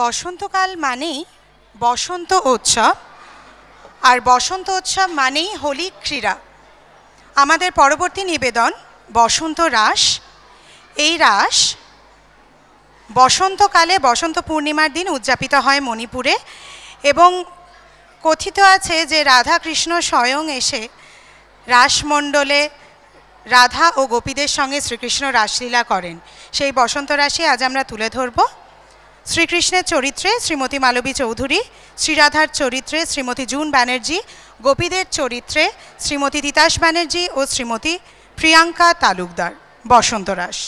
বসন্তকাল মানেই বসন্ত উৎসব, আর বসন্ত উৎসব মানেই হোলি ক্রীড়া। আমাদের পরবর্তী নিবেদন বসন্ত রাস। এই রাস বসন্তকালে বসন্ত পূর্ণিমার দিন উদযাপিত হয় মণিপুরে, এবং কথিত আছে যে রাধাকৃষ্ণ স্বয়ং এসে রাসমণ্ডলে রাধা ও গোপীদের সঙ্গে শ্রীকৃষ্ণ রাসলীলা করেন। সেই বসন্ত রাসই আজ আমরা তুলে ধরব। শ্রীকৃষ্ণের চরিত্রে শ্রীমতি মালবী চৌধুরী, শ্রীরাধার চরিত্রে শ্রীমতি জুন ব্যানার্জি, গোপীদের চরিত্রে শ্রীমতি তিতাস ব্যানার্জি ও শ্রীমতি প্রিয়াঙ্কা তালুকদার। বসন্ত রাস।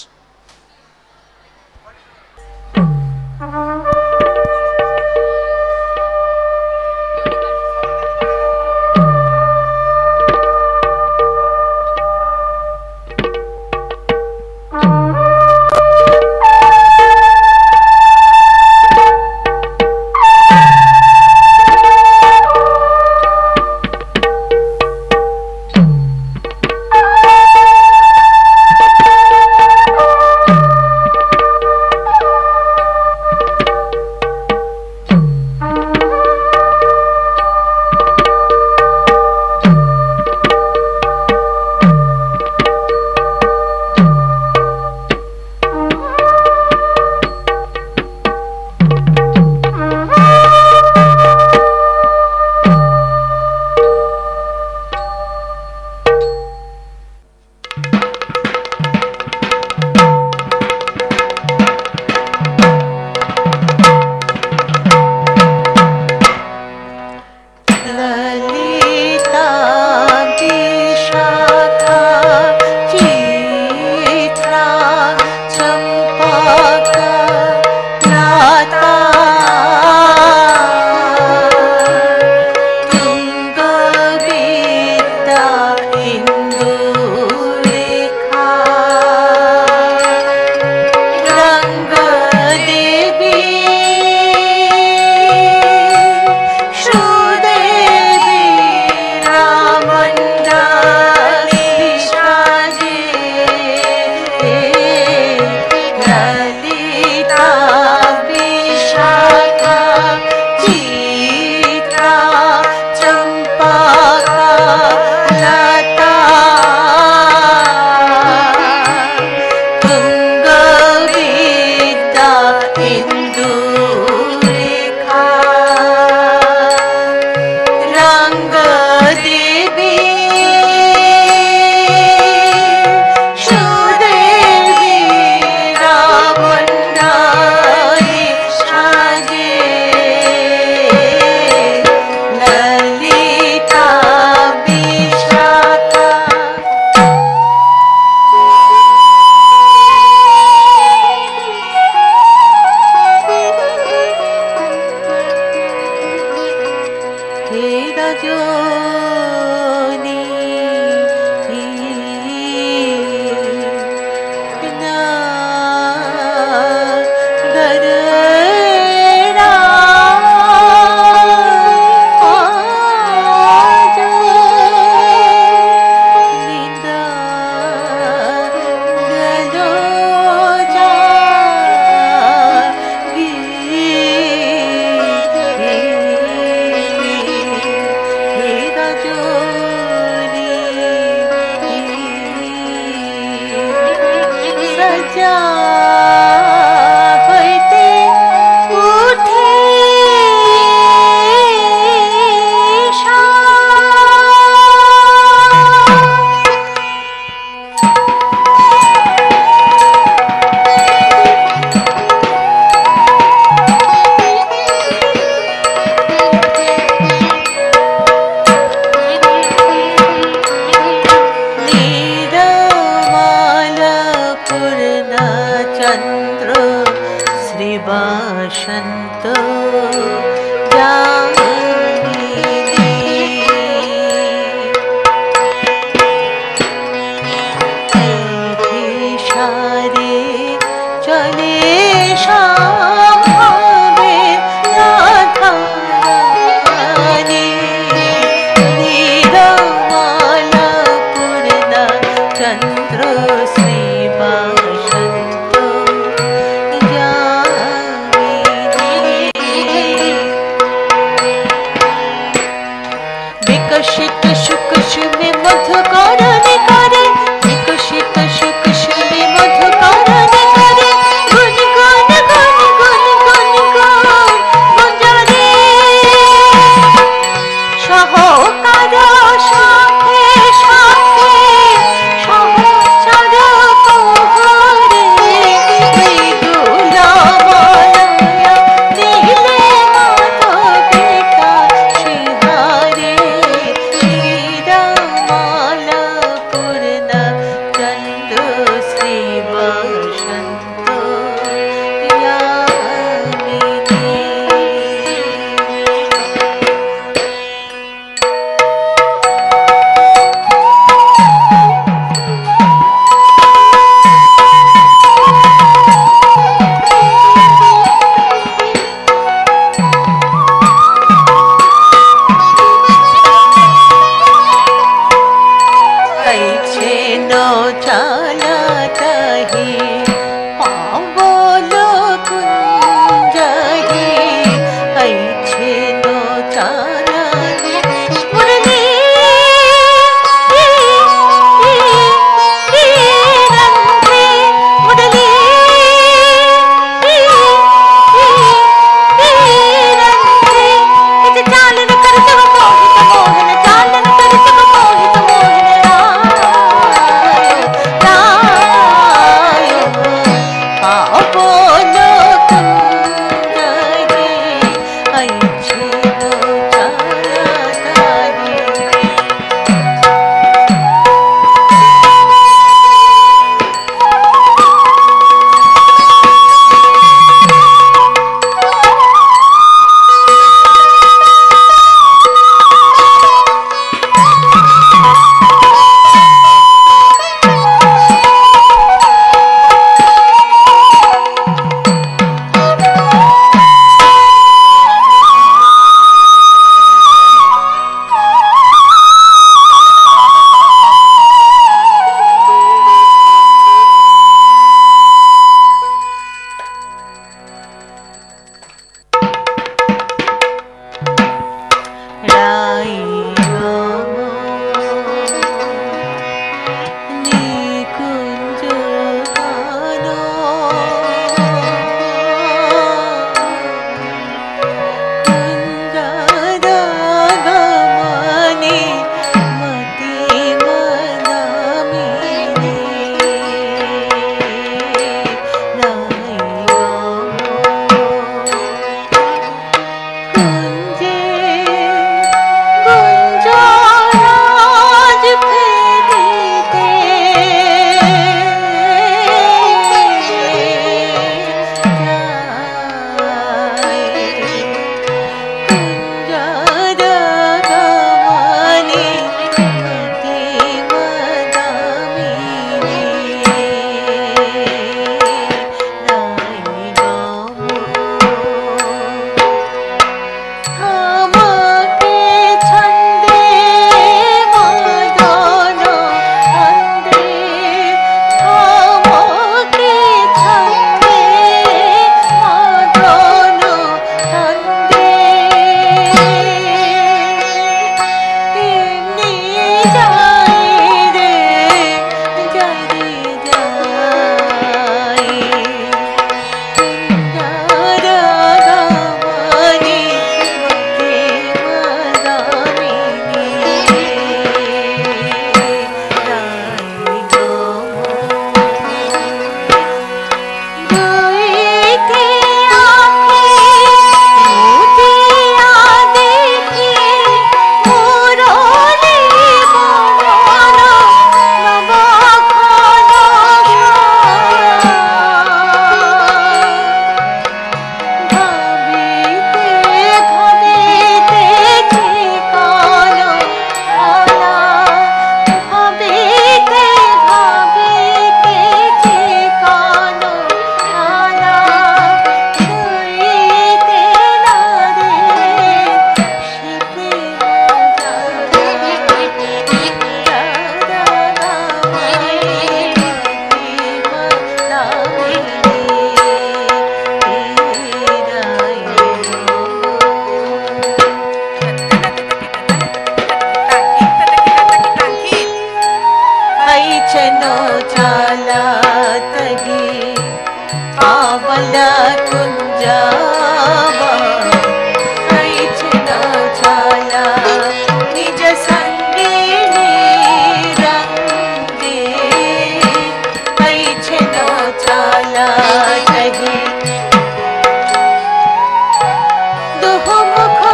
मधुकरा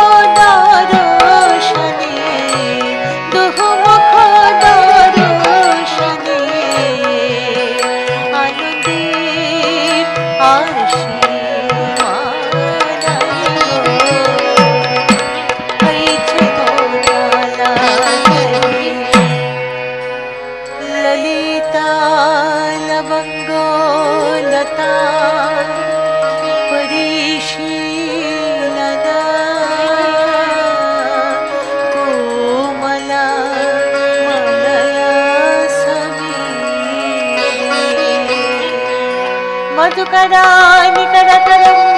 निकरा तरंग